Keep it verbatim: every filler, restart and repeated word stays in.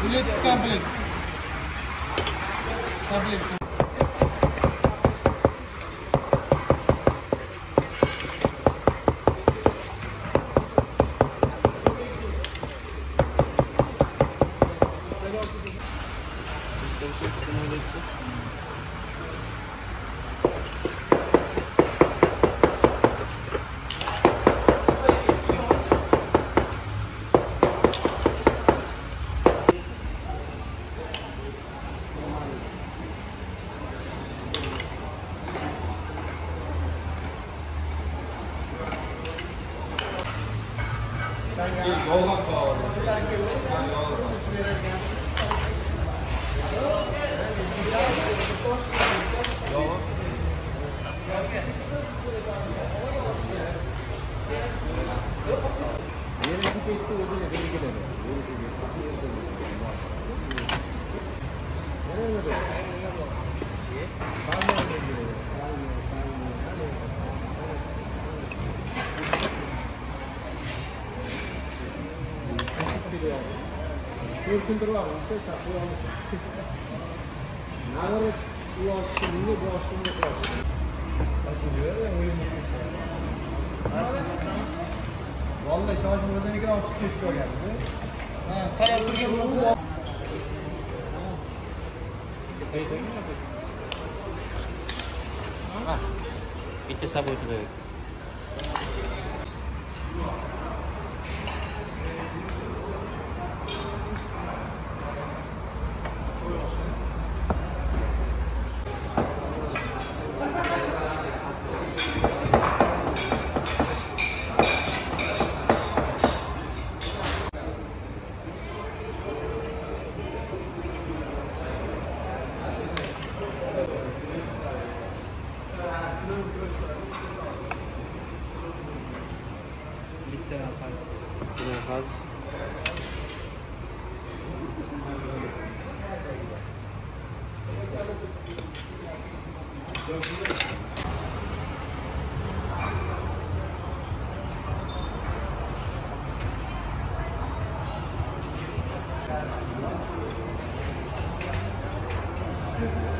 Fillets complete. Complete. Şimdi var mı? Sesler bu var mı? Nalır ulaşım, ne ulaşım, ne ulaşım. Başlıyor ya, uyumu. Vallahi şarj buradan iki açık çıkıyor geldi. Ha, kayaklıca bunu bu. Sayıda mı nasıl? Ha, bitti sabah ötürü. Thank you.